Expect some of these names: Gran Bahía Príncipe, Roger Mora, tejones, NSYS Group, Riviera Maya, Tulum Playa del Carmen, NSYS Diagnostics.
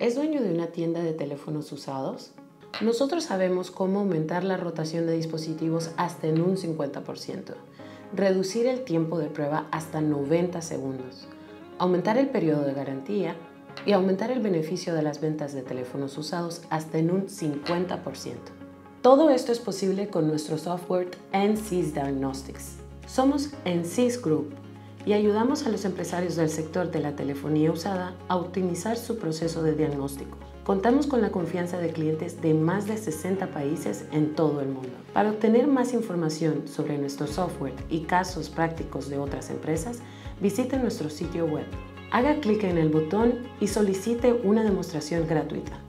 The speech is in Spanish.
¿Es dueño de una tienda de teléfonos usados? Nosotros sabemos cómo aumentar la rotación de dispositivos hasta en un 50%, reducir el tiempo de prueba hasta 90 segundos, aumentar el periodo de garantía y aumentar el beneficio de las ventas de teléfonos usados hasta en un 50%. Todo esto es posible con nuestro software NSYS Diagnostics. Somos NSYS Group y ayudamos a los empresarios del sector de la telefonía usada a optimizar su proceso de diagnóstico. Contamos con la confianza de clientes de más de 60 países en todo el mundo. Para obtener más información sobre nuestro software y casos prácticos de otras empresas, visite nuestro sitio web. Haga clic en el botón y solicite una demostración gratuita.